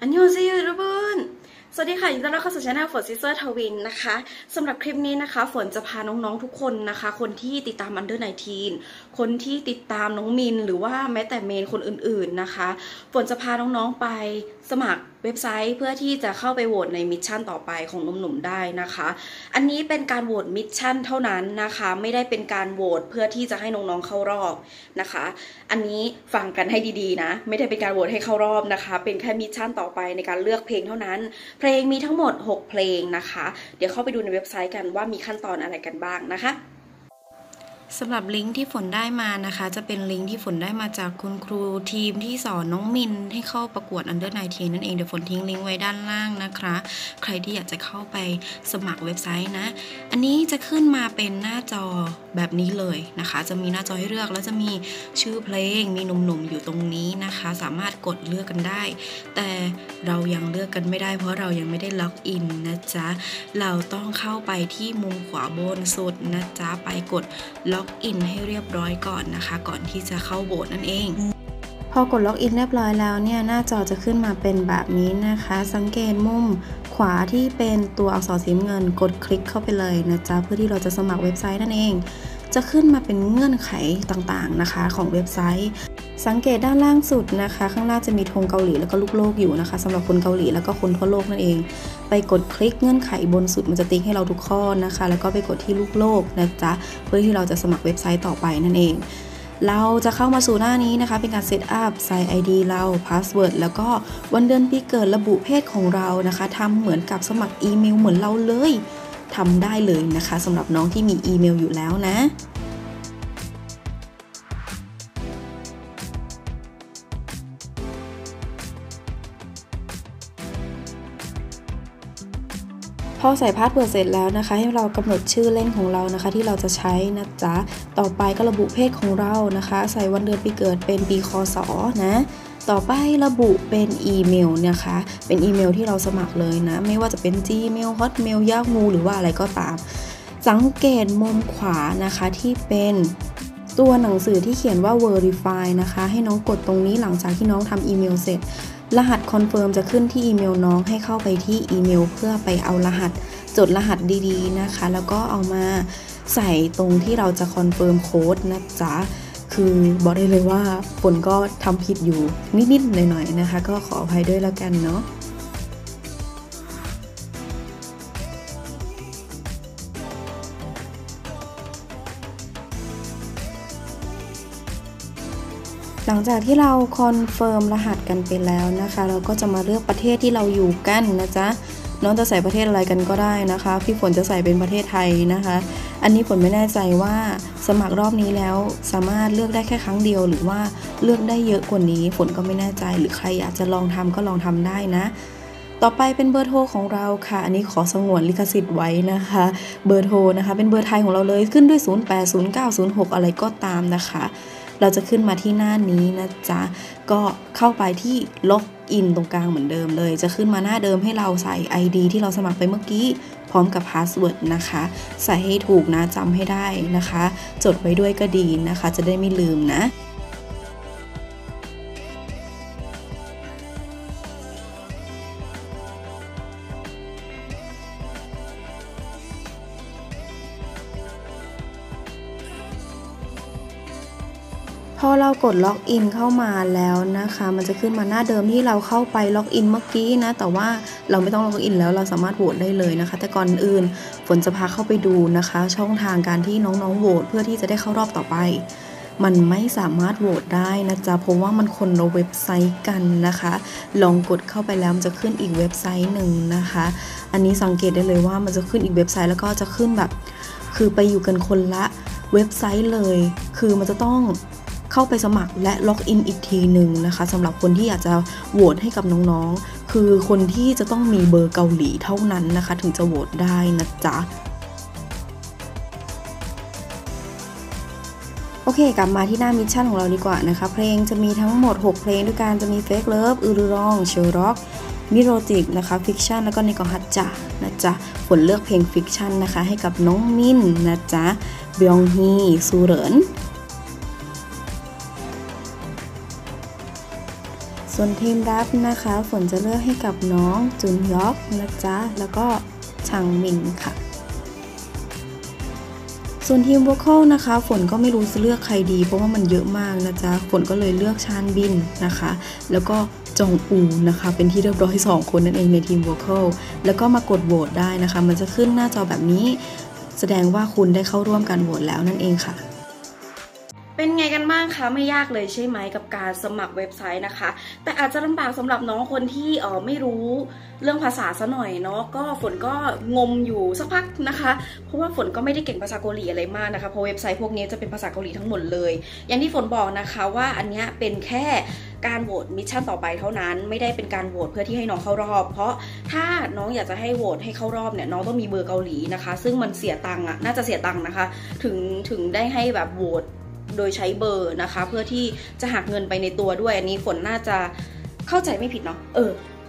อันยองเซโยทุกคนสวัสดีค่ะยินดีต้อนรับเข้าสู่ช่องฝนซิสเตอร์ทวินนะคะสำหรับคลิปนี้นะคะฝนจะพาน้องๆทุกคนนะคะคนที่ติดตาม Under 19 คนที่ติดตามน้องมินหรือว่าแม้แต่เมนคนอื่นๆนะคะฝนจะพาน้องๆไปสมัครเว็บไซต์เพื่อที่จะเข้าไปโหวตในมิชชั่นต่อไปของหนุ่มๆได้นะคะอันนี้เป็นการโหวตมิชชั่นเท่านั้นนะคะไม่ได้เป็นการโหวตเพื่อที่จะให้น้องๆเข้ารอบนะคะอันนี้ฟังกันให้ดีๆนะไม่ได้เป็นการโหวตให้เข้ารอบนะคะเป็นแค่มิชชั่นต่อไปในการเลือกเพลงเท่านั้นเพลงมีทั้งหมด6เพลงนะคะเดี๋ยวเข้าไปดูในเว็บไซต์กันว่ามีขั้นตอนอะไรกันบ้างนะคะสำหรับลิงก์ที่ฝนได้มานะคะจะเป็นลิงก์ที่ฝนได้มาจากคุณครูทีมที่สอนน้องมินให้เข้าประกวด Under 19 นั่นเองเดี๋ยวฝนทิ้งลิงก์ไว้ด้านล่างนะคะใครที่อยากจะเข้าไปสมัครเว็บไซต์นะอันนี้จะขึ้นมาเป็นหน้าจอแบบนี้เลยนะคะจะมีหน้าจอให้เลือกแล้วจะมีชื่อเพลงมีหนุ่มๆอยู่ตรงนี้นะคะสามารถกดเลือกกันได้แต่เรายังเลือกกันไม่ได้เพราะเรายังไม่ได้ล็อกอินนะจ๊ะเราต้องเข้าไปที่มุมขวาบนสุดนะจ๊ะไปกดล็อกล็อกอินให้เรียบร้อยก่อนนะคะก่อนที่จะเข้าโหวตนั่นเองพอกดล็อกอินเรียบร้อยแล้วเนี่ยหน้าจอจะขึ้นมาเป็นแบบนี้นะคะสังเกตมุมขวาที่เป็นตัวอักษรสีเงินกดคลิกเข้าไปเลยนะจ๊ะเพื่อที่เราจะสมัครเว็บไซต์นั่นเองจะขึ้นมาเป็นเงื่อนไขต่างๆนะคะของเว็บไซต์สังเกตด้านล่างสุดนะคะข้างล่างจะมีธงเกาหลีแล้วก็ลูกโลกอยู่นะคะสำหรับคนเกาหลีแล้วก็คนทั่วโลกนั่นเองไปกดคลิกเงื่อนไขบนสุดมันจะติ๊กให้เราทุกข้อนะคะแล้วก็ไปกดที่ลูกโลกนะจ๊ะเพื่อที่เราจะสมัครเว็บไซต์ต่อไปนั่นเองเราจะเข้ามาสู่หน้านี้นะคะเป็นการเซตอัพใส่ ID เราพาสเวิร์ดแล้วก็วันเดือนปีเกิดระบุเพศของเรานะคะทำเหมือนกับสมัครอีเมลเหมือนเราเลยทำได้เลยนะคะสำหรับน้องที่มีอีเมลอยู่แล้วนะพอใส่พาสเวิร์ดเสร็จแล้วนะคะให้เรากำหนดชื่อเล่นของเรานะคะที่เราจะใช้นะจ๊ะต่อไปก็ระบุเพศของเรานะคะใส่วันเดือนปีเกิดเป็นปีคศนะต่อไประบุเป็นอีเมลนะคะเป็นอีเมลที่เราสมัครเลยนะไม่ว่าจะเป็น Gmail Hotmail Yahoo หรือว่าอะไรก็ตามสังเกตมุมขวานะคะที่เป็นตัวหนังสือที่เขียนว่า Verify นะคะให้น้องกดตรงนี้หลังจากที่น้องทำอีเมลเสร็จรหัสคอนเฟิร์มจะขึ้นที่อีเมลน้องให้เข้าไปที่อีเมลเพื่อไปเอารหัสจดรหัสดีๆนะคะแล้วก็เอามาใส่ตรงที่เราจะคอนเฟิร์มโค้ดนะจ๊ะคือบอกได้เลยว่าฝนก็ทำผิดอยู่นิดๆหน่อยๆนะคะก็ขออภัยด้วยแล้วกันเนาะหลังจากที่เราคอนเฟิร์มรหัสกันไปแล้วนะคะเราก็จะมาเลือกประเทศที่เราอยู่กันนะจ๊ะน้องจะใส่ประเทศอะไรกันก็ได้นะคะพี่ฝนจะใส่เป็นประเทศไทยนะคะอันนี้ฝนไม่แน่ใจว่าสมัครรอบนี้แล้วสามารถเลือกได้แค่ครั้งเดียวหรือว่าเลือกได้เยอะกว่านี้ฝนก็ไม่แน่ใจหรือใครอยากจะลองทำก็ลองทำได้นะต่อไปเป็นเบอร์โทรของเราค่ะอันนี้ขอสงวนลิขสิทธิ์ไว้นะคะเบอร์โทรนะคะเป็นเบอร์ไทยของเราเลยขึ้นด้วย080906อะไรก็ตามนะคะเราจะขึ้นมาที่หน้านี้นะจ๊ะก็เข้าไปที่ล็อกอินตรงกลางเหมือนเดิมเลยจะขึ้นมาหน้าเดิมให้เราใส่ ID ที่เราสมัครไปเมื่อกี้พร้อมกับพาสเวิร์ดนะคะใส่ให้ถูกนะจำให้ได้นะคะจดไว้ด้วยก็ดีนะคะจะได้ไม่ลืมนะพอเรากดล็อกอินเข้ามาแล้วนะคะมันจะขึ้นมาหน้าเดิมที่เราเข้าไปล็อกอินเมื่อกี้นะแต่ว่าเราไม่ต้องล็อกอินแล้วเราสามารถโหวตได้เลยนะคะแต่ก่อนอื่นฝนจะพาเข้าไปดูนะคะช่องทางการที่น้องๆโหวตเพื่อที่จะได้เข้ารอบต่อไปมันไม่สามารถโหวตได้นะจ๊ะเพราะว่ามันคนละเว็บไซต์กันนะคะลองกดเข้าไปแล้วมันจะขึ้นอีกเว็บไซต์หนึ่งนะคะอันนี้สังเกตได้เลยว่ามันจะขึ้นอีกเว็บไซต์แล้วก็จะขึ้นแบบคือไปอยู่กันคนละเว็บไซต์เลยคือมันจะต้องเข้าไปสมัครและล็อกอินอีกทีหนึ่งนะคะสำหรับคนที่อยากจะโหวตให้กับน้องๆคือคนที่จะต้องมีเบอร์เกาหลีเท่านั้นนะคะถึงจะโหวตได้นะจ๊ะโอเคกลับมาที่หน้ามิชชั่นของเราดีกว่านะคะเพลงจะมีทั้งหมด6เพลงด้วยกันจะมี Fake Love อูรุรอง เชลร็อก มิโรจิกนะคะ Fiction แล้วก็ในกองฮัจจานะจ๊ะฝนเลือกเพลง Fiction นะคะให้กับน้องมินนะจ๊ะบยองฮีซูเหริน ส่วนทีมรับนะคะฝนจะเลือกให้กับน้องจุนยอกนะจ๊ะแล้วก็ชังมินค่ะส่วนทีมโวคอลนะคะฝนก็ไม่รู้จะเลือกใครดีเพราะว่ามันเยอะมากนะจ๊ะฝนก็เลยเลือกชานบินนะคะแล้วก็จงอูนะคะเป็นที่เรียบร้อย2คนนั่นเองในทีมโวคอลแล้วก็มากดโหวตได้นะคะมันจะขึ้นหน้าจอแบบนี้แสดงว่าคุณได้เข้าร่วมการโหวตแล้วนั่นเองค่ะเป็นไงกันบ้างคะไม่ยากเลยใช่ไหมกับการสมัครเว็บไซต์นะคะแต่อาจจะลำบากสำหรับน้องคนที่ไม่รู้เรื่องภาษาซะหน่อยเนาะก็ฝนก็งมอยู่สักพักนะคะเพราะว่าฝนก็ไม่ได้เก่งภาษาเกาหลีอะไรมากนะคะเพราะเว็บไซต์พวกนี้จะเป็นภาษาเกาหลีทั้งหมดเลยอย่างที่ฝนบอกนะคะว่าอันนี้เป็นแค่การโหวตมิชชั่นต่อไปเท่านั้นไม่ได้เป็นการโหวตเพื่อที่ให้น้องเข้ารอบเพราะถ้าน้องอยากจะให้โหวตให้เข้ารอบเนี่ยน้องต้องมีเบอร์เกาหลีนะคะซึ่งมันเสียตังค์อะน่าจะเสียตังค์นะคะถึงได้ให้แบบโหวตโดยใช้เบอร์นะคะเพื่อที่จะหักเงินไปในตัวด้วยอันนี้ฝนน่าจะเข้าใจไม่ผิดเนาะ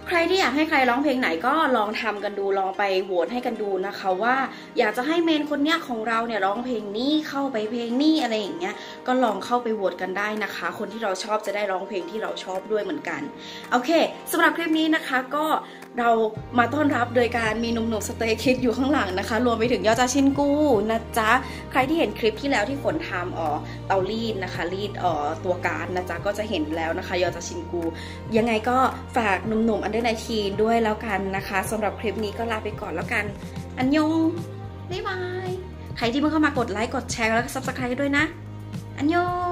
ใครที่อยากให้ใครร้องเพลงไหนก็ลองทำกันดูลองไปโหวตให้กันดูนะคะว่าอยากจะให้เมนคนเนี้ยของเราเนี่ยร้องเพลงนี้เข้าไปเพลงนี้อะไรอย่างเงี้ยก็ลองเข้าไปโหวตกันได้นะคะคนที่เราชอบจะได้ร้องเพลงที่เราชอบด้วยเหมือนกันโอเคสำหรับคลิปนี้นะคะก็เรามาต้อนรับโดยการมีหนุ่มๆสเตย์คิดอยู่ข้างหลังนะคะรวมไปถึงยอจ้าชินกูนะจ๊ะใครที่เห็นคลิปที่แล้วที่ฝนทำเตารีดนะคะรีดตัวการนะจ๊ะก็จะเห็นแล้วนะคะยอจ้าชินกูยังไงก็ฝากหนุ่มๆUnder19ด้วยแล้วกันนะคะสำหรับคลิปนี้ก็ลาไปก่อนแล้วกันอันยงบ๊ายบายใครที่เพิ่งเข้ามากดไลค์กดแชร์แล้วก็ Subscribe ด้วยนะอันยง